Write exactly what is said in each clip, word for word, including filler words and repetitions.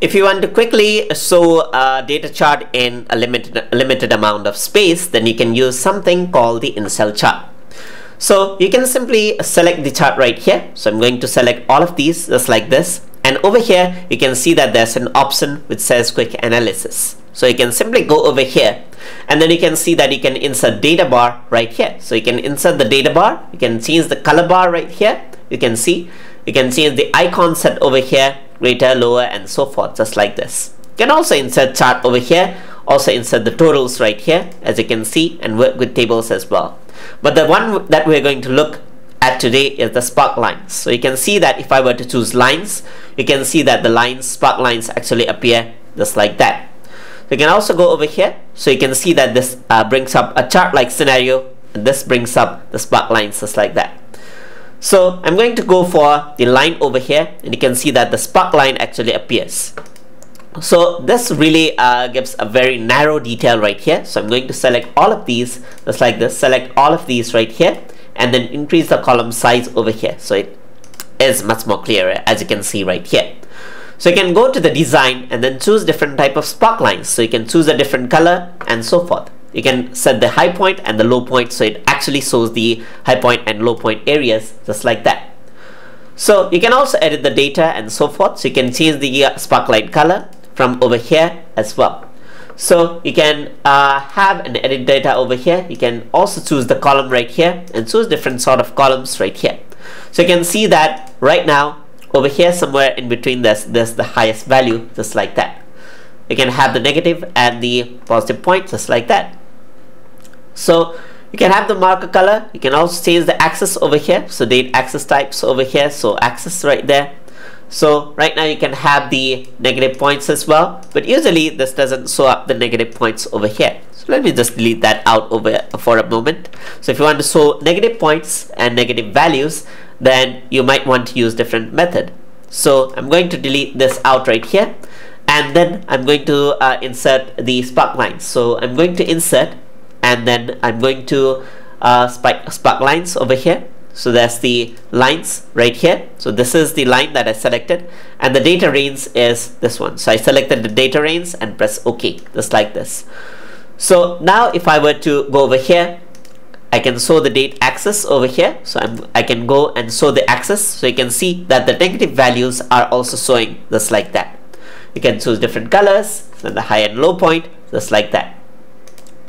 If you want to quickly show a data chart in a limited, a limited amount of space, then you can use something called the in-cell chart. So you can simply select the chart right here. So I'm going to select all of these just like this. And over here, you can see that there's an option which says quick analysis. So you can simply go over here and then you can see that you can insert data bar right here. So you can insert the data bar. You can change the color bar right here. You can see, you can change the icon set over here, greater, lower, and so forth, just like this. You can also insert chart over here, also insert the totals right here, as you can see, and work with tables as well. But the one that we're going to look at today is the spark lines. So you can see that if I were to choose lines, you can see that the lines, spark lines actually appear just like that. You can also go over here, so you can see that this uh, brings up a chart-like scenario, and this brings up the spark lines just like that. So I'm going to go for the line over here, and you can see that the spark line actually appears. So this really uh, gives a very narrow detail right here. So I'm going to select all of these just like this, select all of these right here, and then increase the column size over here. So it is much more clearer, as you can see right here. So you can go to the design and then choose different type of spark lines. So you can choose a different color and so forth. You can set the high point and the low point, so it actually shows the high point and low point areas just like that. So you can also edit the data and so forth. So you can change the uh, sparklight color from over here as well. So you can uh, have an edit data over here. You can also choose the column right here and choose different sort of columns right here. So you can see that right now over here somewhere in between this, there's the highest value just like that. You can have the negative and the positive point just like that. So you can have the marker color. You can also change the axis over here. So date axis types over here. So axis right there. So right now you can have the negative points as well. But usually this doesn't show up the negative points over here. So let me just delete that out over for a moment. So if you want to show negative points and negative values, then you might want to use different method. So I'm going to delete this out right here. And then I'm going to uh, insert the spark lines. So I'm going to insert, and then I'm going to uh, spike spark lines over here. So there's the lines right here. So this is the line that I selected, and the data range is this one. So I selected the data range and press OK, just like this. So now if I were to go over here, I can show the date axis over here. So I'm, I can go and show the axis. So you can see that the negative values are also showing just like that. You can choose different colors and the high and low point, just like that.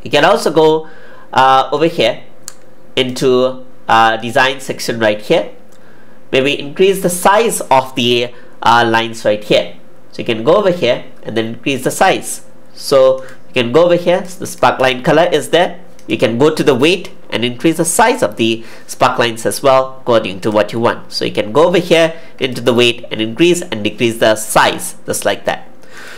You can also go uh, over here into uh, design section right here. Maybe increase the size of the uh, lines right here. So you can go over here and then increase the size. So you can go over here. So the spark line color is there. You can go to the weight and increase the size of the spark lines as well according to what you want. So you can go over here into the weight and increase and decrease the size just like that.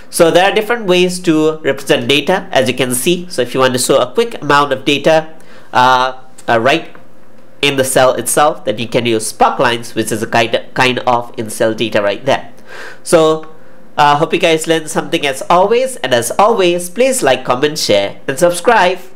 So there are different ways to represent data, as you can see. So if you want to show a quick amount of data uh, uh, right in the cell itself, then you can use spark lines, which is a kind of, kind of in-cell data right there. So I uh, hope you guys learned something as always. And as always, please like, comment, share, and subscribe.